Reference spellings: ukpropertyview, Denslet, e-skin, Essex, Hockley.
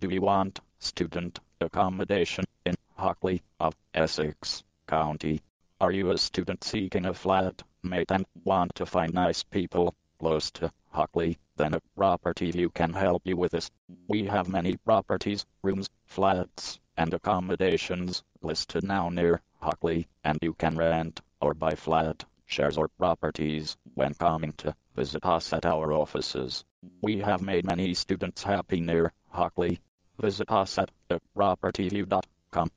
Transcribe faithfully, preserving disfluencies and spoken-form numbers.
Do you want student accommodation in Hockley of Essex County? Are you a student seeking a flat, mate, and want to find nice people close to Hockley? Then A Property View can help you with this. We have many properties, rooms, flats, and accommodations listed now near Hockley, and you can rent or buy flat shares or properties when coming to visit us at our offices. We have made many students happy near Hockley. Visit us at u property view dot com.